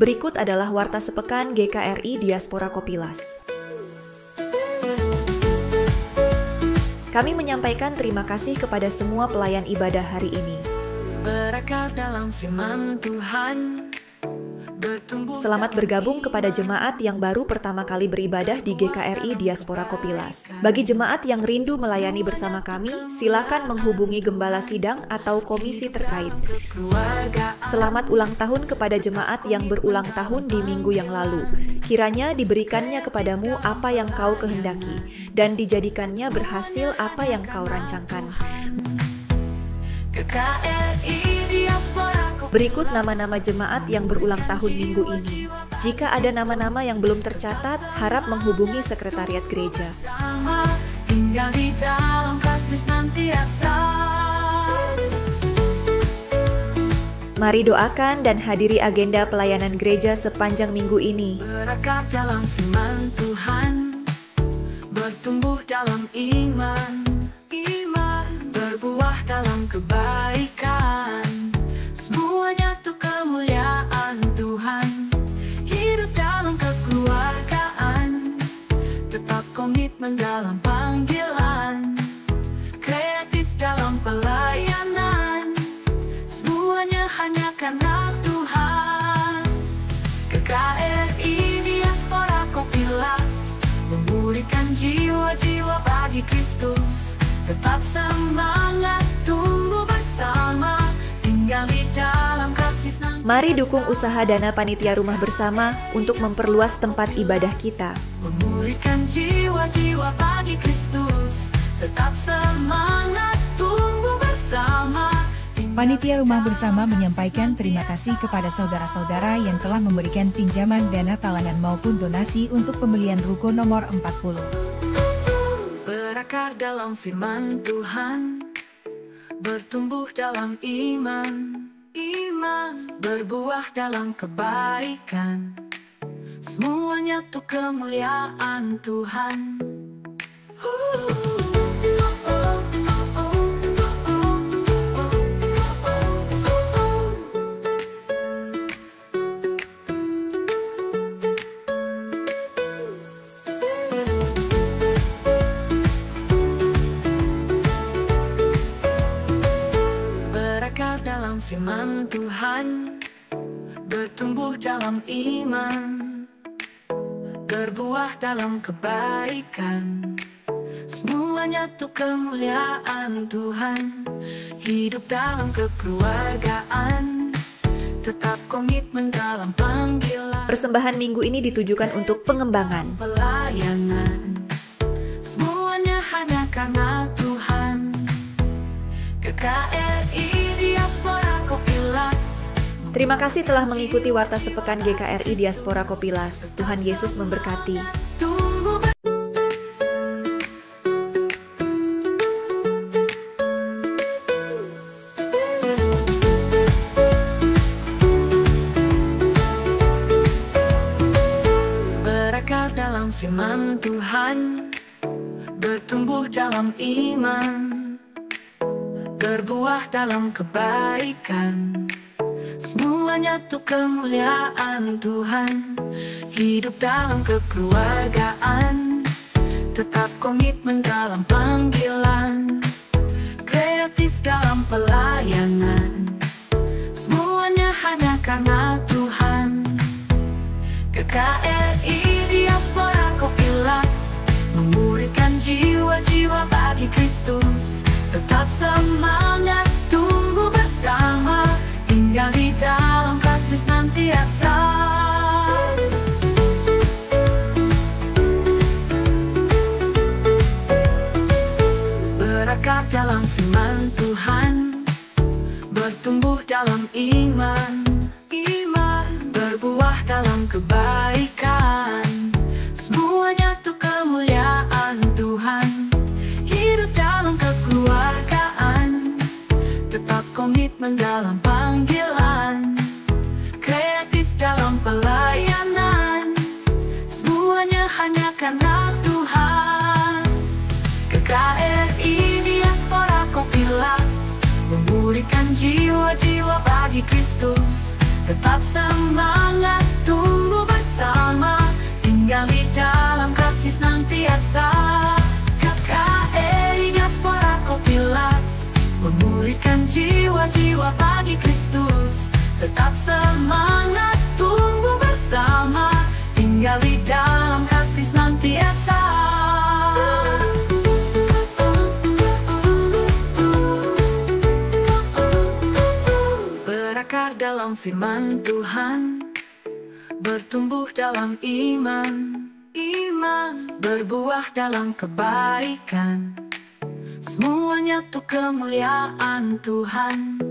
Berikut adalah warta sepekan GKRI Diaspora Kopilas. Kami menyampaikan terima kasih kepada semua pelayan ibadah hari ini. Berakar dalam firman Tuhan. Selamat bergabung kepada jemaat yang baru pertama kali beribadah di GKRI Diaspora Kopilas. Bagi jemaat yang rindu melayani bersama kami, silakan menghubungi Gembala Sidang atau komisi terkait. Selamat ulang tahun kepada jemaat yang berulang tahun di minggu yang lalu. Kiranya diberikannya kepadamu apa yang kau kehendaki, dan dijadikannya berhasil apa yang kau rancangkan. Berikut nama-nama jemaat yang berulang tahun minggu ini. Jika ada nama-nama yang belum tercatat, harap menghubungi sekretariat gereja. Mari doakan dan hadiri agenda pelayanan gereja sepanjang minggu ini. Berakar dalam firman Tuhan, bertumbuh dalam iman, berbuah dalam kebaikan. Komitmen dalam panggilan, kreatif dalam pelayanan, semuanya hanya karena Tuhan. KKRI Diaspora Kopilas memulihkan jiwa-jiwa bagi Kristus. Tetap semangat, tumbuh bersama, tinggal di dalam kasih. Mari dukung usaha dana panitia rumah bersama untuk memperluas tempat ibadah kita. Berikan jiwa-jiwa bagi Kristus, tetap semangat, tumbuh bersama. Panitia Rumah Bersama menyampaikan terima kasih kepada saudara-saudara yang telah memberikan pinjaman dana talangan maupun donasi untuk pembelian ruko nomor 40. Berakar dalam firman Tuhan, bertumbuh dalam iman, berbuah dalam kebaikan. Semuanya tuh kemuliaan Tuhan. Berakar dalam firman Tuhan, bertumbuh dalam iman, berbuah dalam kebaikan. Semuanya tuh kemuliaan Tuhan. Hidup dalam kekeluargaan, tetap komitmen dalam panggilan. Persembahan minggu ini ditujukan untuk pengembangan pelayanan, semuanya hanya karena Tuhan. KKRI Diaspora Kopilas. Terima kasih telah mengikuti warta sepekan GKRI Diaspora Kopilas. Tuhan Yesus memberkati. Berakar dalam firman Tuhan, bertumbuh dalam iman, berbuah dalam kebaikan. Semuanya tuh kemuliaan Tuhan. Hidup dalam kekeluargaan, tetap komitmen dalam panggilan, kreatif dalam pelayanan, semuanya hanya karena Tuhan. KKRI Diaspora Kopilas memurikan jiwa-jiwa bagi Kristus. Tetap semangat, tumbuh bersama, tinggal di dalam kasih senantiasa. Berakar dalam firman Tuhan, bertumbuh dalam iman, berbuah dalam kebaikan. Semuanya tuh kemuliaan Tuhan. Hidup dalam kekeluargaan, tetap komitmen dalam panggilan, pelayanan, semuanya hanya karena Tuhan. KKRI Diaspora Kopilas memulihkan jiwa-jiwa bagi Kristus. Tetap semangat. Tetap semangat, tumbuh bersama, tinggali dalam kasih senantiasa. Berakar dalam firman Tuhan, bertumbuh dalam iman, berbuah dalam kebaikan. Semuanya tuh kemuliaan Tuhan.